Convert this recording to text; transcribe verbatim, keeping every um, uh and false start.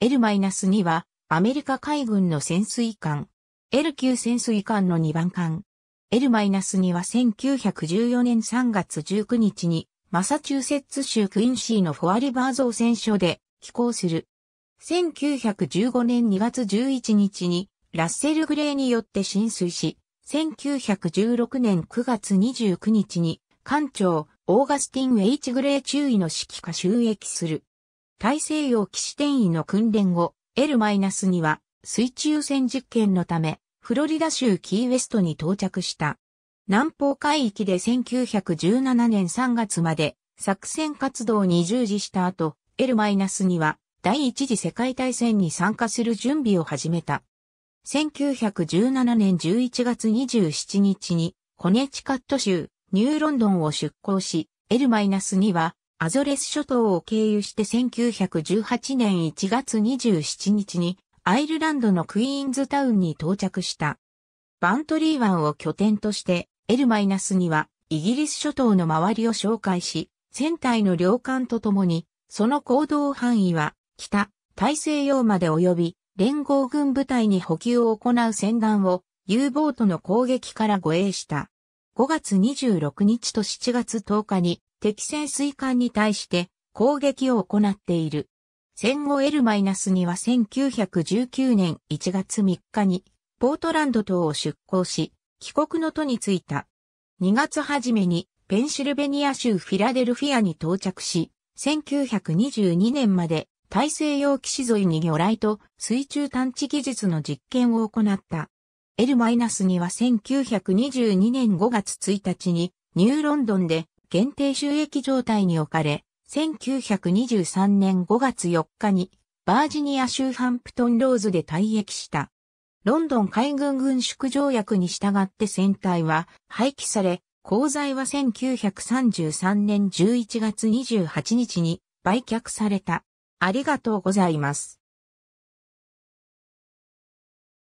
エルに は、アメリカ海軍の潜水艦。エルきゅう 潜水艦のにばん艦。エルに はせんきゅうひゃくじゅうよねんさんがつじゅうくにちに、マサチューセッツ州クインシーのフォアリバー造船所で寄港する。せんきゅうひゃくじゅうごねんにがつじゅういちにちに、ラッセル・グレーによって浸水し、せんきゅうひゃくじゅうろくねんくがつにじゅうくにちに、艦長、オーガスティン・エイチ グレー中尉の指揮下就役する。大西洋騎士転移の訓練後、エルに は、水中戦実験のため、フロリダ州キーウェストに到着した。南方海域でせんきゅうひゃくじゅうななねんさんがつまで、作戦活動に従事した後、エルに は、第一次世界大戦に参加する準備を始めた。せんきゅうひゃくじゅうななねんじゅういちがつにじゅうしちにちにコネチカット州ニューロンドンを出港し、エルに はアゾレス諸島を経由してせんきゅうひゃくじゅうはちねんいちがつにじゅうしちにちにアイルランドのクイーンズタウンに到着した。バントリー湾を拠点としてエルに はイギリス諸島の周りを哨戒し、船体の両艦とともにその行動範囲は北、大西洋まで及び、連合軍部隊に補給を行う船団を U ボートの攻撃から護衛した。ごがつにじゅうろくにちとしちがつとおかに敵潜水艦に対して攻撃を行っている。戦後 エルに はせんきゅうひゃくじゅうきゅうねんいちがつみっかにポートランド島を出港し、帰国の途に就いた。にがつ初めにペンシルベニア州フィラデルフィアに到着し、せんきゅうひゃくにじゅうにねんまで大西洋岸沿いに魚雷と水中探知技術の実験を行った。エルに はせんきゅうひゃくにじゅうにねんごがつついたちにニューロンドンで限定収益状態に置かれ、せんきゅうひゃくにじゅうさんねんごがつよっかにバージニア州ハンプトンローズで退役した。ロンドン海軍軍縮条約に従って船体は廃棄され、鋼材はせんきゅうひゃくさんじゅうさんねんじゅういちがつにじゅうはちにちに売却された。ありがとうございます。